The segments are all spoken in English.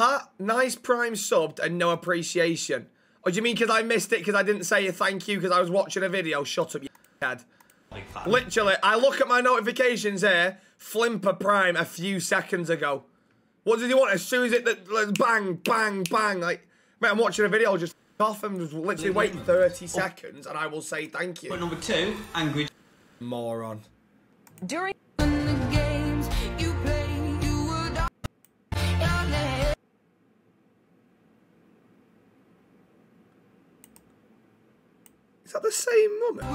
Ha, nice Prime subbed and no appreciation. Oh, do you mean because I missed it because I didn't say a thank you because I was watching a video? Shut up, you head. Literally, I look at my notifications here, Flimper Prime a few seconds ago. What did he want? As soon as it, bang, bang, bang. Like, mate, I'm watching a video, just off and just literally wait 30 seconds and I will say thank you. But number two, angry moron. During the games you play, you would all... Is that the same moment?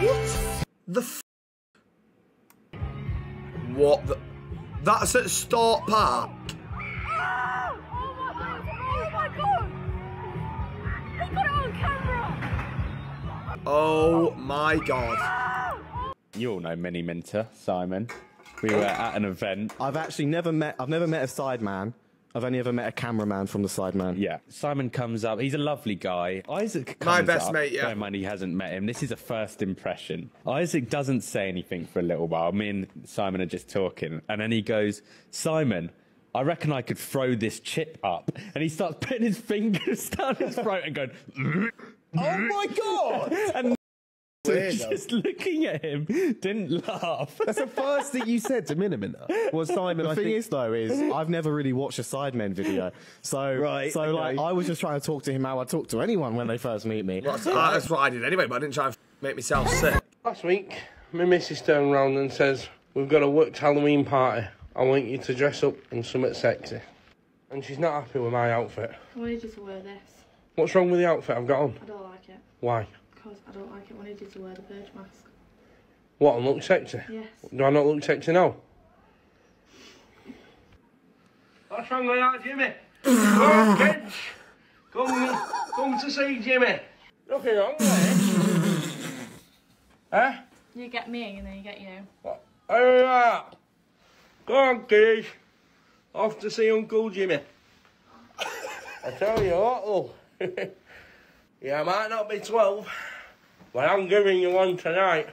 What the f? What the? That's at Start Park. Oh my god! They got it on camera! Oh my god. You all know Mini Minter, Simon. We were at an event. I've never met a Sideman. I've only ever met a cameraman from the Sidemen. Yeah. Simon comes up. He's a lovely guy. Isaac comes up. My best mate, yeah. Don't mind he hasn't met him. This is a first impression. Isaac doesn't say anything for a little while. Me and Simon are just talking. And then he goes, Simon, I reckon I could throw this chip up. And he starts putting his fingers down his throat and going, oh my God. And just looking at him, didn't laugh. That's the first thing you said to Mini Minter. Well, Simon, the thing is, though, is I've never really watched a Sidemen video. So, like, I was just trying to talk to him how I talk to anyone when they first meet me. Well, that's what I did anyway, but I didn't try and make myself sick. Last week, my missus turned around and says, we've got a worked Halloween party. I want you to dress up in something sexy. And she's not happy with my outfit. I want you just wear this. What's wrong with the outfit I've got on? I don't like it. Why? I don't like it when you do to wear the purge mask. What, and look sexy? Yes. Do I not look sexy now? What's wrong with that, Jimmy? Come on, kids! Come to see Jimmy! Nothing wrong with it. Huh? You get me and then you get you. What? Go on, kids! Off to see Uncle Jimmy. I tell you what, though. Yeah, I might not be 12. Well, I'm giving you one tonight.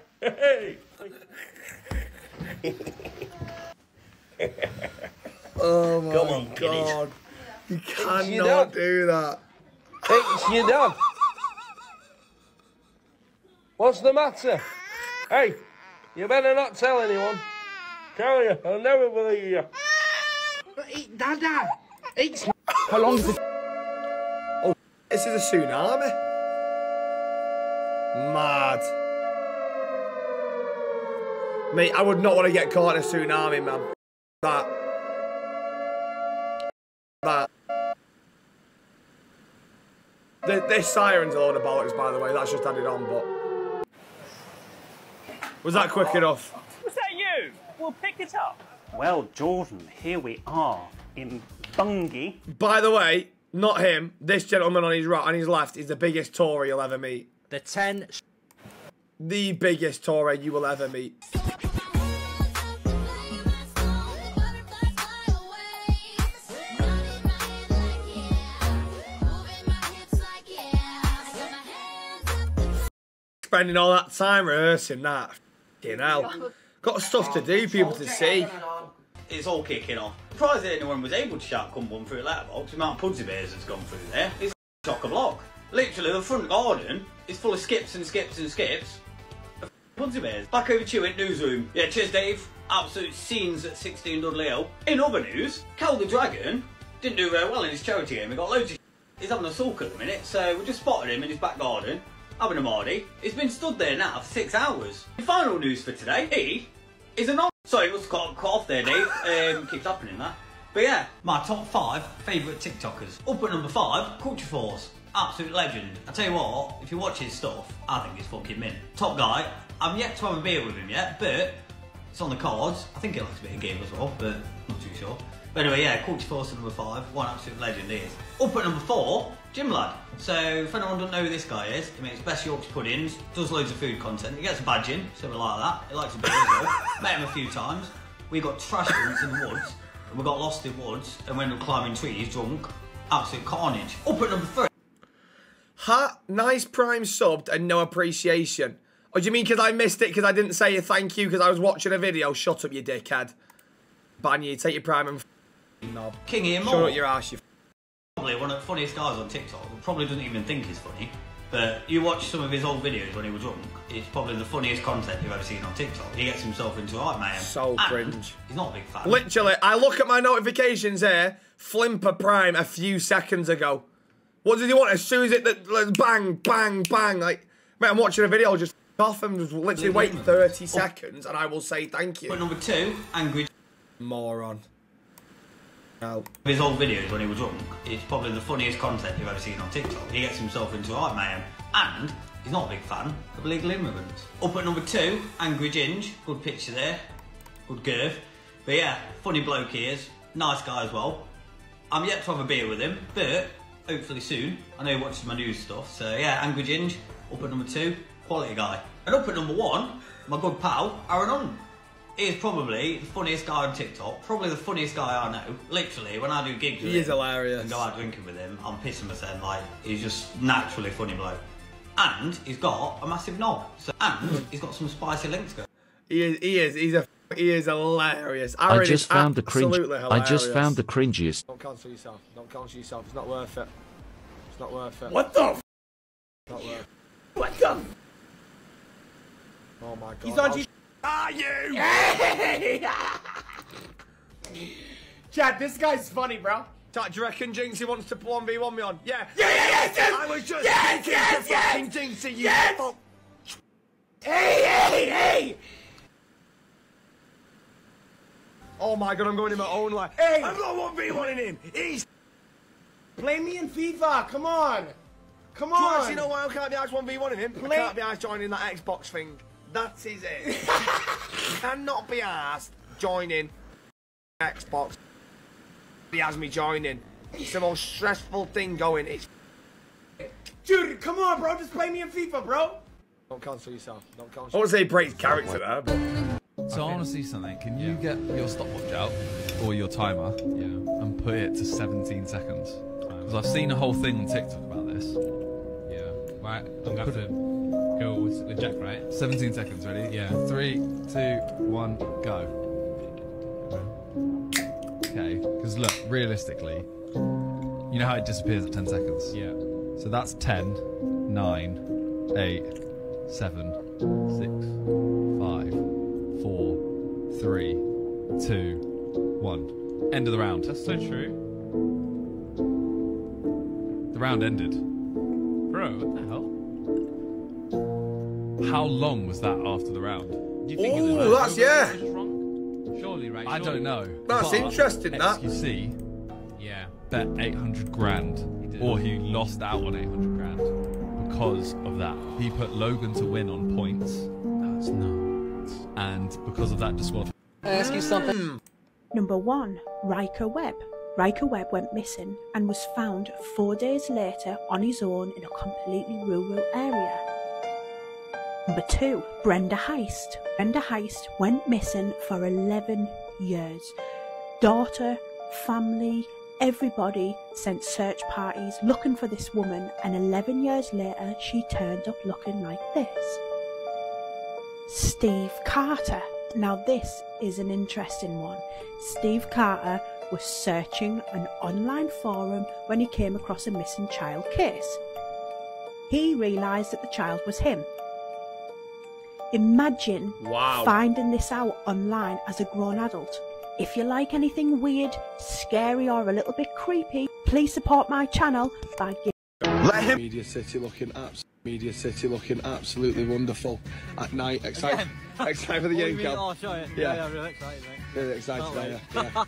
Oh my God. You cannot do that. It's your dad. What's the matter? Hey, you better not tell anyone. Tell you, I'll never believe you. But it's Dada. It's... How long is it? Oh, this is a tsunami. Mad. Mate, I would not want to get caught in a tsunami, man. That. This siren's a load of bollocks, by the way. That's just added on, but... Was that quick enough? Was that you? We'll pick it up. Well, Jordan, here we are in Bungie. By the way, not him. This gentleman on his right and his left is the biggest Tory you'll ever meet. The biggest Tory you will ever meet. Spending all that time rehearsing that. F***ing hell. Got stuff to do, people to see. It's all kicking off. Surprised that anyone was able to shout come one through the letterbox. The amount of pudsy bears that's gone through there. It's chock-a-block. Literally, the front garden is full of skips and skips and skips of pudsy bears. Back over to you in newsroom. Yeah, cheers, Dave. Absolute scenes at 16 Dudley Hill. In other news, Cal the Dragon didn't do very well in his charity game. He got loads of He's having a sulk at the minute, so we just spotted him in his back garden, having a mardy. He's been stood there now for 6 hours. The final news for today, he is a non... Sorry, it was cut off there, Dave. Keeps happening, that. But yeah, my top 5 favourite TikTokers. Up at number 5, Culture Force. Absolute legend. I tell you what, if you watch his stuff, I think it's fucking mint. Top guy. I'm yet to have a beer with him yet, but it's on the cards. I think he likes a bit of game as well, but not too sure. But anyway, yeah, Culture Force at number 5. One absolute legend he is. Up at number 4, Gym Lad. So if anyone doesn't know who this guy is, he makes best Yorkshire puddings, does loads of food content. He gets a badge in, so we like that. He likes a beer as well. Met him a few times. We got trash once in the woods, and we got lost in woods, and we ended up climbing trees drunk. Absolute carnage. Up at number 3. Ha, nice Prime subbed and no appreciation. Oh, do you mean because I missed it because I didn't say a thank you because I was watching a video? Shut up, you dickhead. Ban you, take your Prime and f***ing knob. King Ian Moore. Shut up your ass, you f***. Probably one of the funniest guys on TikTok, who probably doesn't even think he's funny, but you watch some of his old videos when he was drunk, it's probably the funniest content you've ever seen on TikTok. He gets himself into right, man. So cringe. He's not a big fan. Literally, I look at my notifications here, Flimper Prime a few seconds ago. What did he want? As soon as it, bang, bang, bang. Like, mate, I'm watching a video, I'll just off and literally wait 30 seconds and I will say thank you. But number two, angry moron. No. His old videos when he was drunk, it's probably the funniest content you've ever seen on TikTok. He gets himself into right, man. And he's not a big fan of illegal immigrants. Up at number two, angry Ginge. Good picture there. Good girth. But yeah, funny bloke he is. Nice guy as well. I'm yet to have a beer with him, but hopefully soon. I know he watches my news stuff. So yeah, angry Ginge. Up at number two, quality guy. And up at number one, my good pal, Aaron on. He is probably the funniest guy on TikTok, probably the funniest guy I know. Literally, when I do gigs with him, he is hilarious. And go out drinking with him, I'm pissing myself, like, he's just naturally funny bloke. And he's got a massive knob, so, and he's got some spicy links going. He is hilarious. Aaron is absolutely hilarious. I just found the cringiest. Don't cancel yourself, don't cancel yourself, it's not worth it. It's not worth it. What the f***? It's not worth it. What the f***? Oh my god. He's on you. Are you? Chad, this guy's funny, bro. Do you reckon Jinzy wants to 1v1 me on? Yeah. Yes, I was just thinking to fucking Jinzy, you fuck. Hey! Oh my god, I'm going in my own life. Hey! I'm not 1v1ing him. He's... Play me in FIFA, come on. Come on. Do you actually know why I can't be asked 1v1ing him? I can't be asked joining that Xbox thing. That is it. Cannot be asked joining Xbox. He has me joining. It's the most stressful thing going. It's... Dude, come on, bro. Just play me in FIFA, bro. Don't cancel yourself. Don't cancel. I want to say Braid's character there, but... So I want to see something. Can you get your stopwatch out or your timer and put it to 17 seconds? Because I've seen a whole thing on TikTok about this. Yeah. Right. I'm going to... Go with Jack, right? 17 seconds, ready? Yeah. 3, 2, 1, go. Okay, because look, realistically, you know how it disappears at 10 seconds? Yeah. So that's 10, 9, 8, 7, 6, 5, 4, 3, 2, 1. End of the round. That's so true. The round ended. Bro, what the hell? How long was that after the round? Oh, that's yeah. Surely, right? I don't know. That's interesting. That you see, yeah, bet 800 grand, or he lost out on 800 grand because of that. He put Logan to win on points. That's nuts. And because of that, disqualified. Ask you something. Number one, Riker Webb. Riker Webb went missing and was found 4 days later on his own in a completely rural area. Number two, Brenda Heist. Brenda Heist went missing for 11 years. Daughter, family, everybody sent search parties looking for this woman, and 11 years later she turned up looking like this. Steve Carter. Now this is an interesting one. Steve Carter was searching an online forum when he came across a missing child case. He realised that the child was him. Imagine finding this out online as a grown adult. If you like anything weird, scary or a little bit creepy, please support my channel by giving... Let him... Media City looking absolutely wonderful. At night, excited, excited for the game, Cal. Oh, sure, yeah, really excited, mate. Really excited, yeah.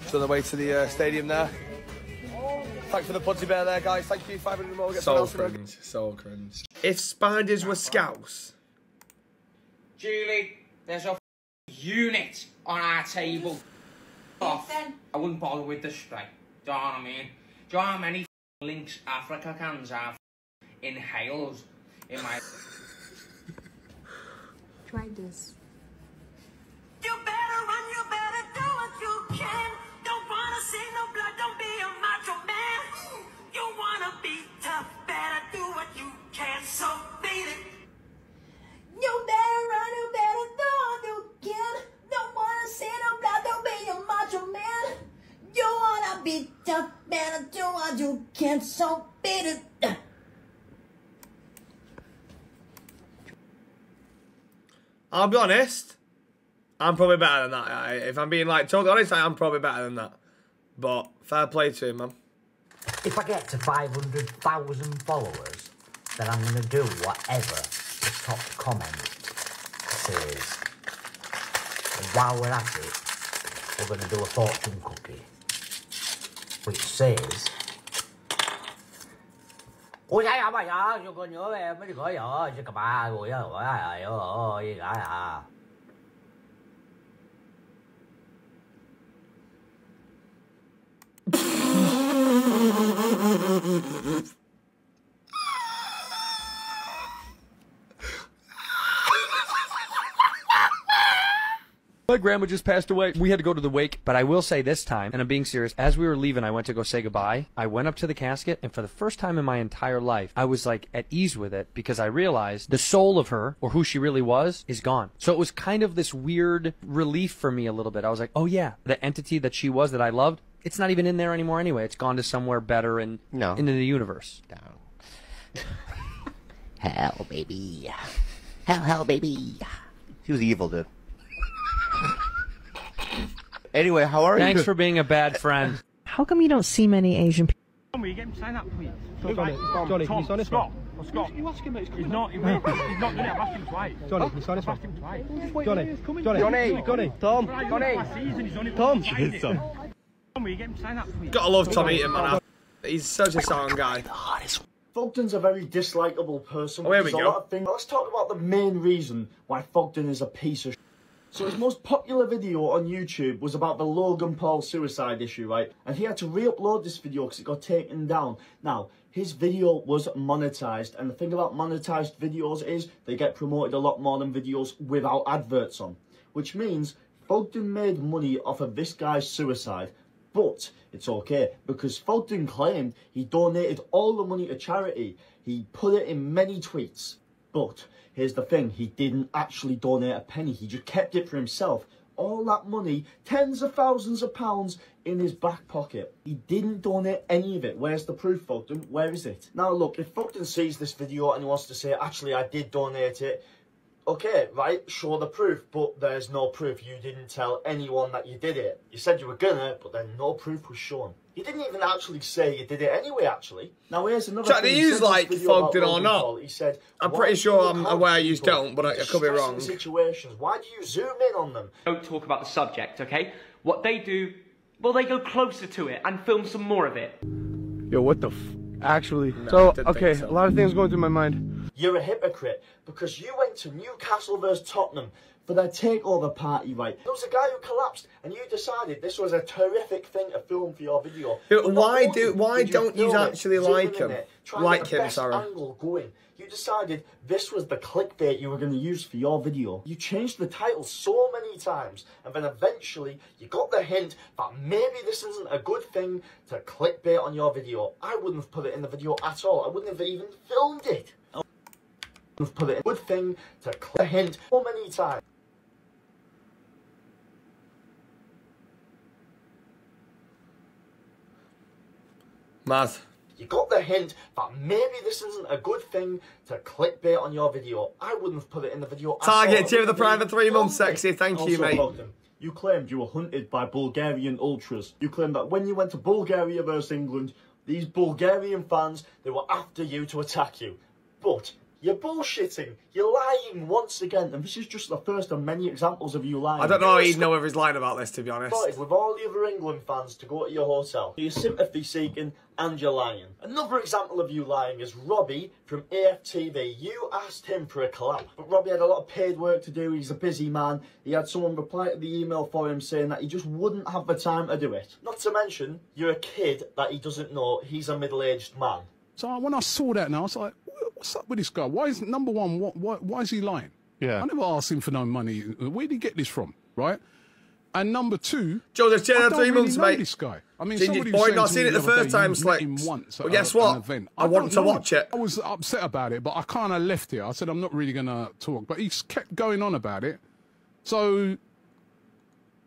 It's on the way to the stadium there. Thanks for the putty bear there, guys. Thank you, 500 more. Get so cringe, so cringe. If spiders were scouts... Julie, there's a unit on our table. Off. I wouldn't bother with the strike. Do you know what I mean? Do you know how many links Africa cans have inhales in my... Try this. You better run, you better do what you can. Don't wanna see no blood, don't be a macho man. You wanna be tough, better do what you can, so beat it. God, you can't so beat it. I'll be honest, I'm probably better than that. If I'm being like totally honest, I am probably better than that. But fair play to him, man. If I get to 500,000 followers, then I'm going to do whatever the top comment says. And while we're at it, we're going to do a fortune cookie, which says... My grandma just passed away. We had to go to the wake, but I will say this time, and I'm being serious, as we were leaving, I went to go say goodbye. I went up to the casket, and for the first time in my entire life, I was like at ease with it because I realized the soul of her, or who she really was, is gone. So it was kind of this weird relief for me a little bit. I was like, oh yeah, the entity that she was that I loved, it's not even in there anymore anyway. It's gone to somewhere better and into the universe. No. Hell, baby. Hell, hell, baby. She was evil, dude. Anyway, how are you? Thanks for being a bad friend. How come you don't see many Asian people? Tom, will you get him to sign up, please? Johnny, can you sign this one? Scott. You ask him that he's not doing it. I've asked him twice. Johnny, can you sign this one? Johnny. Tom, will you get him to sign up, please? Gotta love Tommy Eaton, man. He's such a sound guy. Fogden's a very dislikable person. Oh, here we go. Let's talk about the main reason why Fogden is a piece of shit. So his most popular video on YouTube was about the Logan Paul suicide issue, right? And he had to re-upload this video because it got taken down. Now, his video was monetized, and the thing about monetized videos is they get promoted a lot more than videos without adverts on. Which means Fogden made money off of this guy's suicide. But it's okay, because Fogden claimed he donated all the money to charity. He put it in many tweets. But here's the thing, he didn't actually donate a penny, he just kept it for himself. All that money, tens of thousands of pounds, in his back pocket. He didn't donate any of it. Where's the proof, Fogden? Where is it? Now look, if Fogden sees this video and he wants to say, actually I did donate it, okay, right, show the proof, but there's no proof. You didn't tell anyone that you did it. You said you were gonna, but then no proof was shown. You didn't even actually say you did it anyway, actually. Now, here's another thing. He used, like, Fogden or not. He said, I'm pretty sure I'm aware you don't, but I could be wrong. Situations. Why do you zoom in on them? Don't talk about the subject, okay? What they do, well, they go closer to it and film some more of it. Yo, what the f... Actually, no, so, okay, so a lot of things going through my mind. You're a hypocrite because you went to Newcastle versus Tottenham for their takeover party, right? There was a guy who collapsed, and you decided this was a terrific thing to film for your video. Why don't you actually like him? You decided this was the clickbait you were going to use for your video. You changed the title so many times, and then eventually you got the hint that maybe this isn't a good thing to clickbait on your video. I wouldn't have put it in the video at all. I wouldn't have even filmed it. I wouldn't have put it in. Good thing to click the hint so many times. Math. You got the hint that maybe this isn't a good thing to clickbait on your video. I wouldn't have put it in the video. Target, cheer the private 3 months sexy. Thank you, mate. Welcome. You claimed you were hunted by Bulgarian ultras. You claimed that when you went to Bulgaria versus England, these Bulgarian fans, they were after you to attack you. But you're bullshitting. You're lying once again. And this is just the first of many examples of you lying. I don't know how he'd know whether he's lying about this, to be honest. With all the other England fans to go to your hotel. You're sympathy-seeking and you're lying. Another example of you lying is Robbie from AFTV. You asked him for a collab. But Robbie had a lot of paid work to do. He's a busy man. He had someone reply to the email for him saying that he just wouldn't have the time to do it. Not to mention, you're a kid that he doesn't know. He's a middle-aged man. So when I saw that now, I was like... What's up with this guy? Why is number one? Why is he lying? Yeah, I never asked him for no money. Where did he get this from? Right. And number two, Joseph, I don't really know this guy. I mean, somebody was saying to me, I've seen it the first time. Well, guess what? I want to watch it. I was upset about it, but I kind of left it. I said I'm not really going to talk, but he kept going on about it. So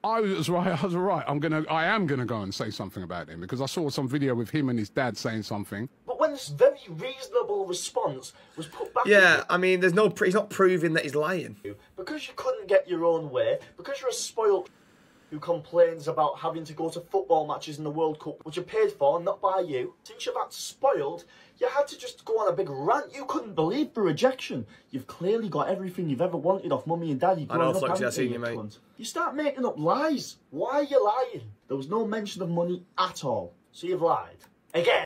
I was right. I am gonna go and say something about him because I saw some video with him and his dad saying something. But when this very reasonable response was put back. Yeah, I mean, there's no. He's not proving that he's lying. Because you couldn't get your own way. Because you're a spoiled who complains about having to go to football matches in the World Cup, which are paid for, not by you. Since you're that spoiled, you had to just go on a big rant. You couldn't believe the rejection. You've clearly got everything you've ever wanted off mummy and daddy. I know, Foxy, I've seen you, mate. You start making up lies. Why are you lying? There was no mention of money at all. So you've lied. Again.